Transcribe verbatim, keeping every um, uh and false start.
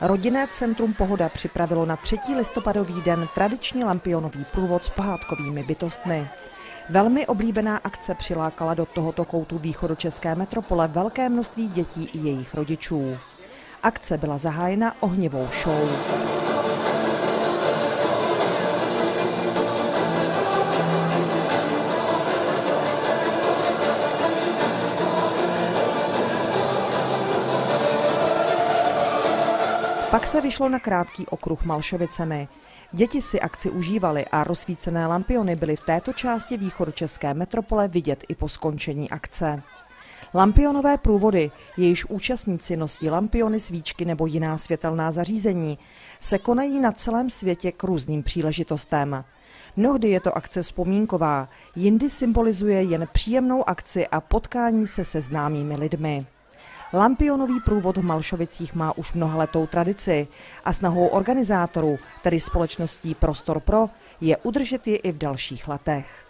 Rodinné centrum Pohoda připravilo na třetí listopadový den tradiční lampionový průvod s pohádkovými bytostmi. Velmi oblíbená akce přilákala do tohoto koutu východočeské metropole velké množství dětí i jejich rodičů. Akce byla zahájena ohnivou show. Pak se vyšlo na krátký okruh Malšovicemi. Děti si akci užívaly a rozsvícené lampiony byly v této části východočeské metropole vidět i po skončení akce. Lampionové průvody, jejichž účastníci nosí lampiony, svíčky nebo jiná světelná zařízení, se konají na celém světě k různým příležitostem. Mnohdy je to akce vzpomínková, jindy symbolizuje jen příjemnou akci a potkání se se známými lidmi. Lampionový průvod v Malšovicích má už mnohaletou tradici a snahou organizátorů, tedy společností Prostor Pro, je udržet ji i v dalších letech.